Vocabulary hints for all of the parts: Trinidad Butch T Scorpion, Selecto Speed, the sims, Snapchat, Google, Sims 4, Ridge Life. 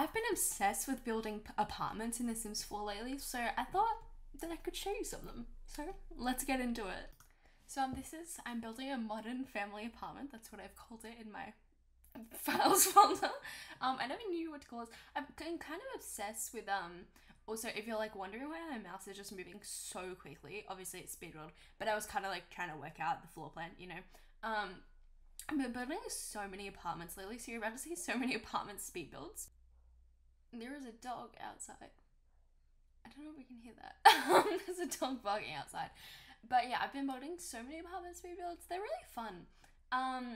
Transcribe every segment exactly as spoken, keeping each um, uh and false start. I've been obsessed with building apartments in The Sims four lately, so I thought that I could show you some of them. So let's get into it. So um, this is, I'm building a modern family apartment. That's what I've called it in my files folder. Um, I never knew what to call it. I'm kind of obsessed with, um, also if you're like wondering why my mouse is just moving so quickly, obviously it's speedrun, but I was kind of like trying to work out the floor plan, you know. Um, I've been building so many apartments lately, so you're about to see so many apartment speed builds. There is a dog outside. I don't know if we can hear that. There's a dog barking outside. But yeah, I've been building so many apartment speed builds. They're really fun. Um,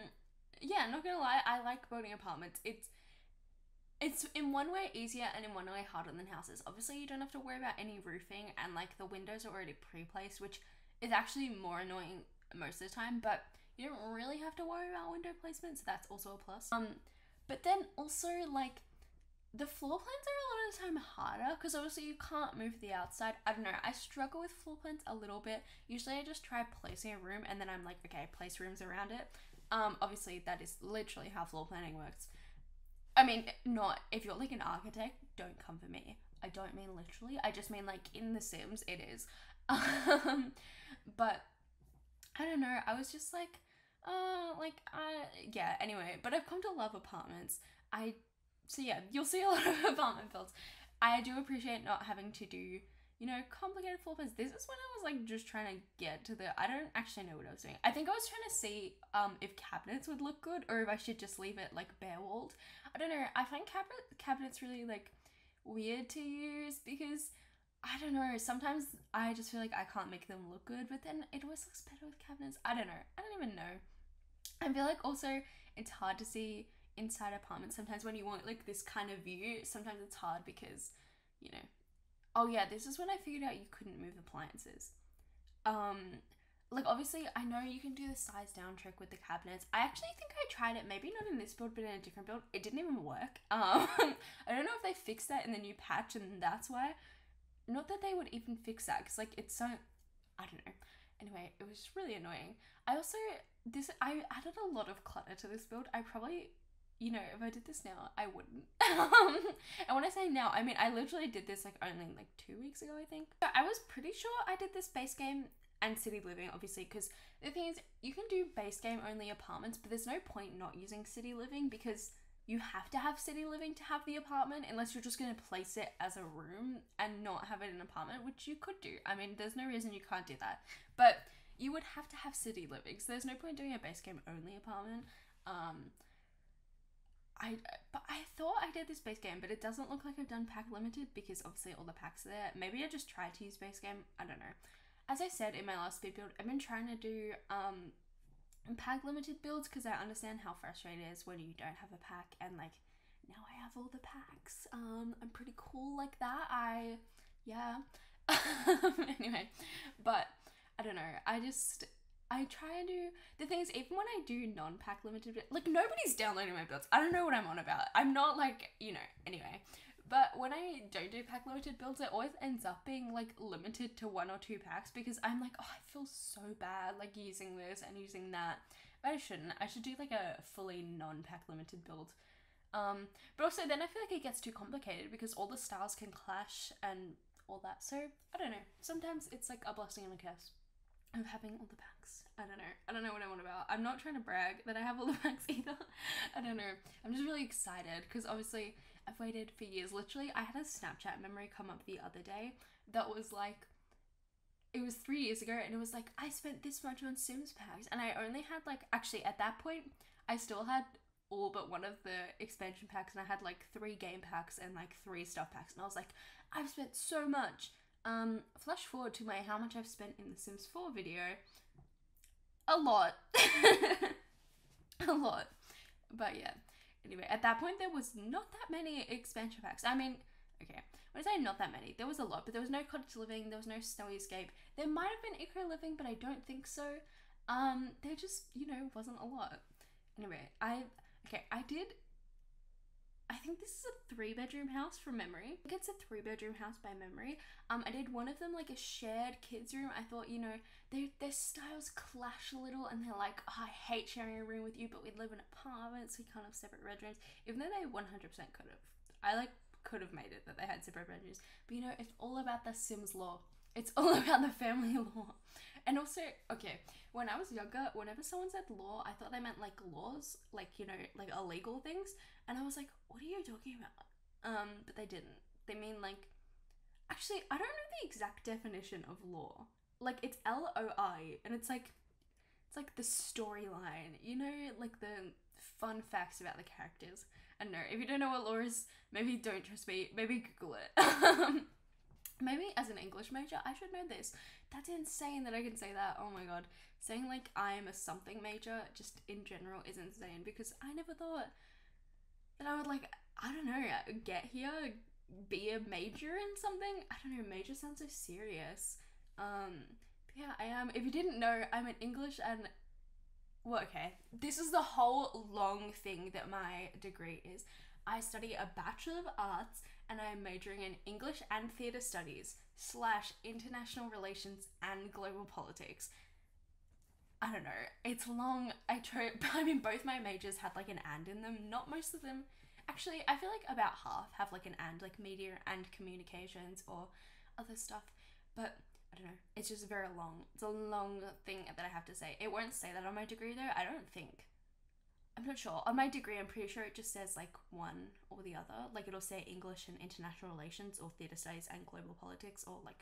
yeah, not gonna lie, I like building apartments. It's it's in one way easier and in one way harder than houses. Obviously, you don't have to worry about any roofing, and like the windows are already pre-placed, which is actually more annoying most of the time, but you don't really have to worry about window placement, so that's also a plus. Um, but then also, like, the floor plans are a lot of the time harder because obviously you can't move the outside. I don't know, I struggle with floor plans a little bit. Usually I just try placing a room and then I'm like, okay, place rooms around it. Um, obviously that is literally how floor planning works. I mean, not, if you're like an architect, don't come for me. I don't mean literally, I just mean like in The Sims, it is. Um, but I don't know, I was just like, uh, like, uh, yeah, anyway, but I've come to love apartments. I So yeah, you'll see a lot of apartment builds. I do appreciate not having to do, you know, complicated floor plans. This is when I was like just trying to get to the, I don't actually know what I was doing. I think I was trying to see um if cabinets would look good or if I should just leave it like bare walled. I don't know. I find cab cabinets really like weird to use because I don't know. Sometimes I just feel like I can't make them look good, but then it always looks better with cabinets. I don't know. I don't even know. I feel like also it's hard to see inside apartments sometimes when you want like this kind of view. Sometimes it's hard because, you know, oh yeah, this is when I figured out you couldn't move appliances. Um like obviously I know you can do the size down trick with the cabinets. I actually think I tried it, maybe not in this build but in a different build. It didn't even work. um I don't know if they fixed that in the new patch, and that's why, not that they would even fix that because like it's so, I don't know. Anyway, it was really annoying. I also this I added a lot of clutter to this build. I probably, you know, if I did this now, I wouldn't. And when I say now, I mean, I literally did this like only like two weeks ago, I think. So I was pretty sure I did this base game and city living, obviously, because the thing is, you can do base game only apartments, but there's no point not using city living because you have to have city living to have the apartment unless you're just going to place it as a room and not have it in an apartment, which you could do. I mean, there's no reason you can't do that, but you would have to have city living. So there's no point doing a base game only apartment. Um... I, but I thought I did this base game, but it doesn't look like I've done pack limited because obviously all the packs are there. Maybe I just tried to use base game. I don't know. As I said in my last speed build, I've been trying to do um pack limited builds because I understand how frustrating it is when you don't have a pack, and like now I have all the packs. Um, I'm pretty cool like that. I, yeah. Anyway, but I don't know. I just... I try and do, the thing is, even when I do non-pack limited, like nobody's downloading my builds. I don't know what I'm on about. I'm not like, you know, anyway. But when I don't do pack limited builds, it always ends up being like limited to one or two packs because I'm like, oh, I feel so bad like using this and using that. But I shouldn't. I should do like a fully non-pack limited build. Um, but also then I feel like it gets too complicated because all the styles can clash and all that. So I don't know. Sometimes it's like a blessing and a curse of having all the packs. I don't know. I don't know what I'm on about. I'm not trying to brag that I have all the packs either. I don't know. I'm just really excited because obviously I've waited for years. Literally, I had a Snapchat memory come up the other day that was like, it was three years ago and it was like, I spent this much on Sims packs and I only had like, actually at that point, I still had all but one of the expansion packs and I had like three game packs and like three stuff packs and I was like, I've spent so much. Um, flash forward to my how much I've spent in the Sims four video. A lot. A lot. But yeah. Anyway, at that point there was not that many expansion packs. I mean, okay, when I say not that many, there was a lot, but there was no cottage living, there was no snowy escape. There might have been eco living, but I don't think so. Um, there just, you know, wasn't a lot. Anyway, I, okay, I did, I think this is a three bedroom house from memory. I think it's a three bedroom house by memory. Um, I did one of them like a shared kids room. I thought, you know, they, their styles clash a little and they're like, oh, I hate sharing a room with you, but we live in apartments, we can't have separate bedrooms. Even though they one hundred percent could have. I like could have made it that they had separate bedrooms. But you know, it's all about the Sims lore. It's all about the family lore. And also, okay, when I was younger, whenever someone said law, I thought they meant like laws, like, you know, like illegal things. And I was like, what are you talking about? Um, but they didn't. They mean like, actually, I don't know the exact definition of law. Like it's L O I, and it's like, it's like the storyline, you know, like the fun facts about the characters. I don't know, if you don't know what law is, maybe don't trust me, maybe Google it. Maybe as an English major, I should know this. That's insane that I can say that. Oh my god. Saying like I am a something major just in general is insane, because I never thought that I would like, I don't know, get here, be a major in something. I don't know, major sounds so serious. Um, but yeah, I am. If you didn't know, I'm an English and... Well, okay. This is the whole long thing that my degree is. I study a Bachelor of Arts and I am majoring in English and Theatre Studies slash International Relations and Global Politics. I don't know. It's long. I try, I mean, both my majors had like an and in them. Not most of them. Actually, I feel like about half have like an and, like media and communications or other stuff. But I don't know. It's just very long. It's a long thing that I have to say. It won't say that on my degree though, I don't think. I'm not sure. On my degree, I'm pretty sure it just says like one or the other. Like it'll say English and International Relations or Theatre Studies and Global Politics or like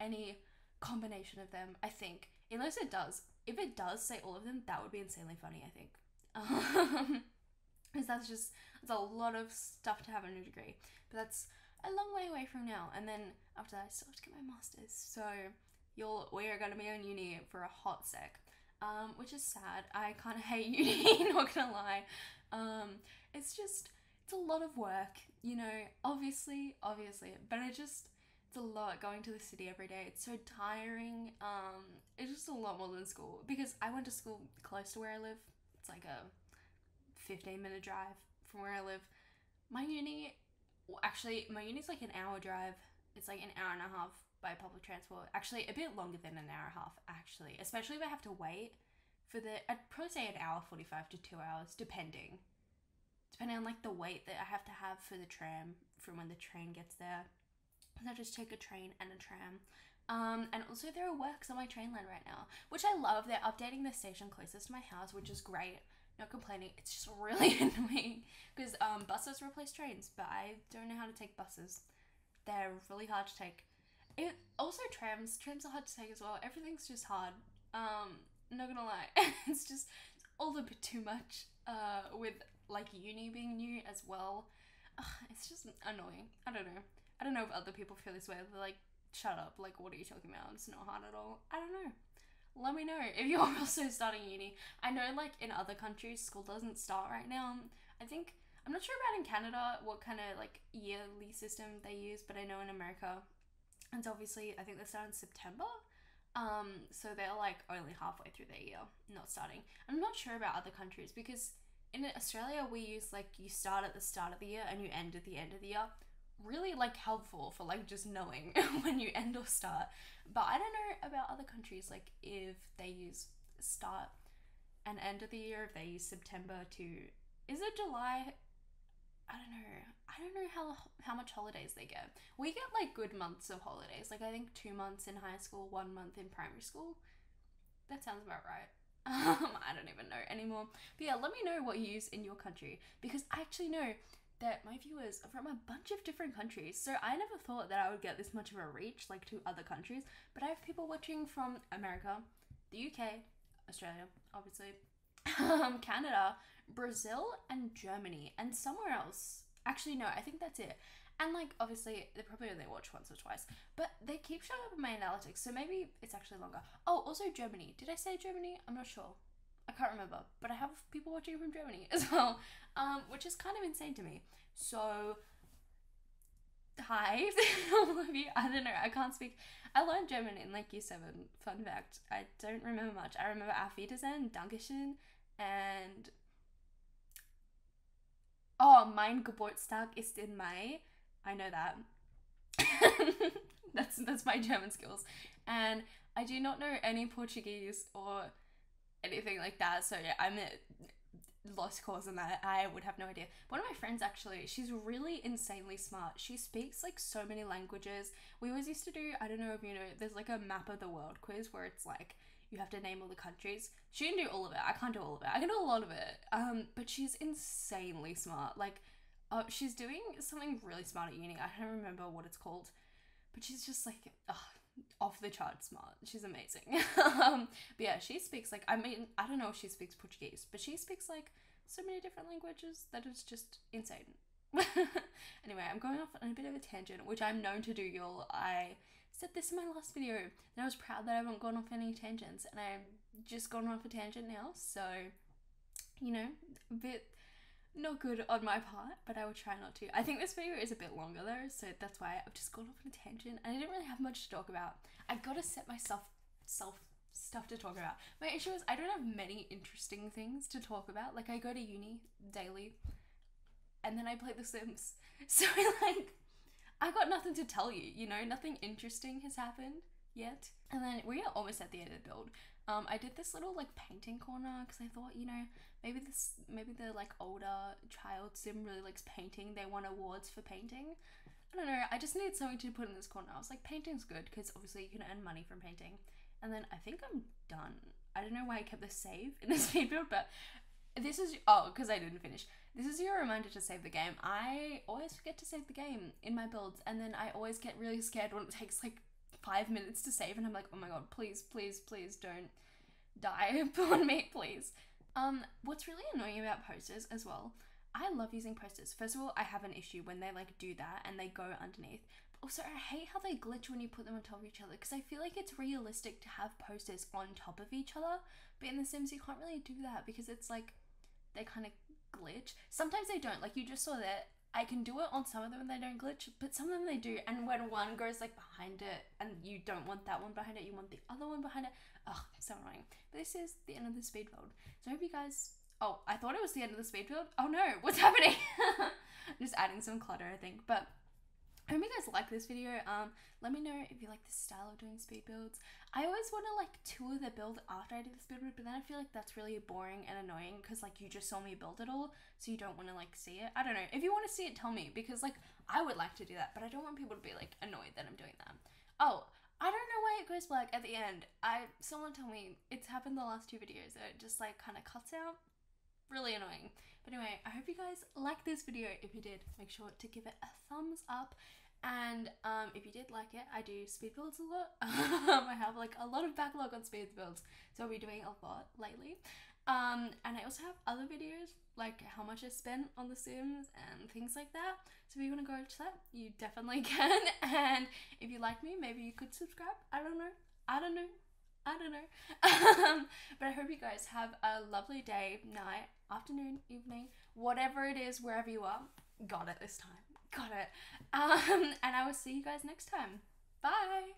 any combination of them, I think. Unless it does. If it does say all of them, that would be insanely funny, I think. Um, because that's just, it's a lot of stuff to have in a degree. But that's a long way away from now. And then after that, I still have to get my master's. So you'll, we are going to be on uni for a hot sec. Um, which is sad. I kind of hate uni, not gonna lie. Um, it's just, it's a lot of work, you know, obviously, obviously, but I just, it's a lot going to the city every day. It's so tiring. Um, it's just a lot more than school, because I went to school close to where I live. It's like a fifteen minute drive from where I live. My uni, well, actually, my uni's like an hour drive. It's like an hour and a half by public transport, actually a bit longer than an hour and a half, actually, especially if I have to wait for the, I'd probably say an hour forty-five to two hours, depending depending on like the wait that I have to have for the tram from when the train gets there. So I just take a train and a tram, um and also there are works on my train line right now, which I love. They're updating the station closest to my house, which is great. Not complaining. It's just really annoying because um buses replace trains, but I don't know how to take buses. They're really hard to take. It, also trams, trams are hard to take as well. Everything's just hard. Um, not gonna lie. It's just it's all a bit too much, uh, with like uni being new as well. Ugh, it's just annoying. I don't know. I don't know if other people feel this way. They're like, shut up. Like, what are you talking about? It's not hard at all. I don't know. Let me know if you're also starting uni. I know like in other countries, school doesn't start right now. I think, I'm not sure about in Canada, what kind of like yearly system they use, but I know in America, and so obviously, I think they start in September, um, so they're like only halfway through their year, not starting. I'm not sure about other countries, because in Australia, we use like, you start at the start of the year and you end at the end of the year. Really like helpful for like just knowing when you end or start. But I don't know about other countries, like if they use start and end of the year, if they use September to, is it July? I don't know. I don't know how how much holidays they get. We get like good months of holidays. Like I think two months in high school, one month in primary school. That sounds about right. Um, I don't even know anymore. But yeah, let me know what you use in your country, because I actually know that my viewers are from a bunch of different countries. So I never thought that I would get this much of a reach like to other countries, but I have people watching from America, the U K, Australia, obviously, Um, Canada, Brazil, and Germany, and somewhere else. Actually, no, I think that's it. And like, obviously, they probably only watch once or twice, but they keep showing up in my analytics, so maybe it's actually longer. Oh, also Germany. Did I say Germany? I'm not sure. I can't remember, but I have people watching from Germany as well, um, which is kind of insane to me. So, hi, all of you. I don't know, I can't speak. I learned German in like year seven, fun fact. I don't remember much. I remember Auf Wiedersehen, Dankeschön, and oh, mein Geburtstag ist in Mai. I know that. That's that's my German skills. And I do not know any Portuguese or anything like that. So yeah, I'm lost cause on that. I would have no idea. One of my friends, actually, she's really insanely smart. She speaks like so many languages. We always used to do, I don't know if you know, there's like a map of the world quiz where it's like you have to name all the countries. She can do all of it. I can't do all of it. I can do a lot of it. Um, but she's insanely smart. Like, uh, she's doing something really smart at uni. I don't remember what it's called, but she's just like, ugh. Off the chart smart. She's amazing. um, but yeah, she speaks like, I mean, I don't know if she speaks Portuguese, but she speaks like so many different languages that it's just insane. Anyway, I'm going off on a bit of a tangent, which I'm known to do, y'all. I said this in my last video, and I was proud that I haven't gone off any tangents, and I've just gone off a tangent now, so, you know, a bit not good on my part, but I will try not to. I think this video is a bit longer though, so that's why I've just gone off on a tangent. I didn't really have much to talk about. I've got to set myself self stuff to talk about. My issue is I don't have many interesting things to talk about. Like, I go to uni daily and then I play The Sims. So like, I got nothing to tell you, you know, nothing interesting has happened yet. And then we are almost at the end of the build. Um, I did this little like painting corner because I thought, you know, maybe this, maybe the like older child sim really likes painting. They won awards for painting. I don't know. I just needed something to put in this corner. I was like, painting's good because obviously you can earn money from painting. And then I think I'm done. I don't know why I kept the save in this speed build, but this is, oh, because I didn't finish. This is your reminder to save the game. I always forget to save the game in my builds. And then I always get really scared when it takes like five minutes to save, and I'm like, oh my god, please, please, please don't die on me, please. Um, what's really annoying about posters as well, I love using posters. First of all, I have an issue when they like do that and they go underneath. But also, I hate how they glitch when you put them on top of each other, because I feel like it's realistic to have posters on top of each other, but in The Sims you can't really do that because it's like they kind of glitch. Sometimes they don't, like you just saw that. I can do it on some of them and they don't glitch, but some of them they do, and when one goes like behind it and you don't want that one behind it, you want the other one behind it. Ugh, so annoying. But this is the end of the speed build, so I hope you guys, oh, I thought it was the end of the speed build. Oh no, what's happening? I'm just adding some clutter, I think, but I hope you guys like this video. Um, let me know if you like this style of doing speed builds. I always want to like tour the build after I do the speed build, but then I feel like that's really boring and annoying because like you just saw me build it all, so you don't want to like see it. I don't know. If you want to see it, tell me, because like I would like to do that, but I don't want people to be like annoyed that I'm doing that. Oh, I don't know why it goes black at the end. I someone told me it's happened the last two videos. So it just like kind of cuts out. Really annoying. But anyway, I hope you guys liked this video. If you did, make sure to give it a thumbs up. And um, if you did like it, I do speed builds a lot. I have like a lot of backlog on speed builds, so I'll be doing a lot lately. Um, and I also have other videos, like how much I spent on The Sims and things like that. So if you want to go to that, you definitely can. And if you like me, maybe you could subscribe. I don't know. I don't know. I don't know. um, but I hope you guys have a lovely day, night, afternoon, evening, whatever it is, wherever you are. Got it this time. Got it. Um, and I will see you guys next time. Bye.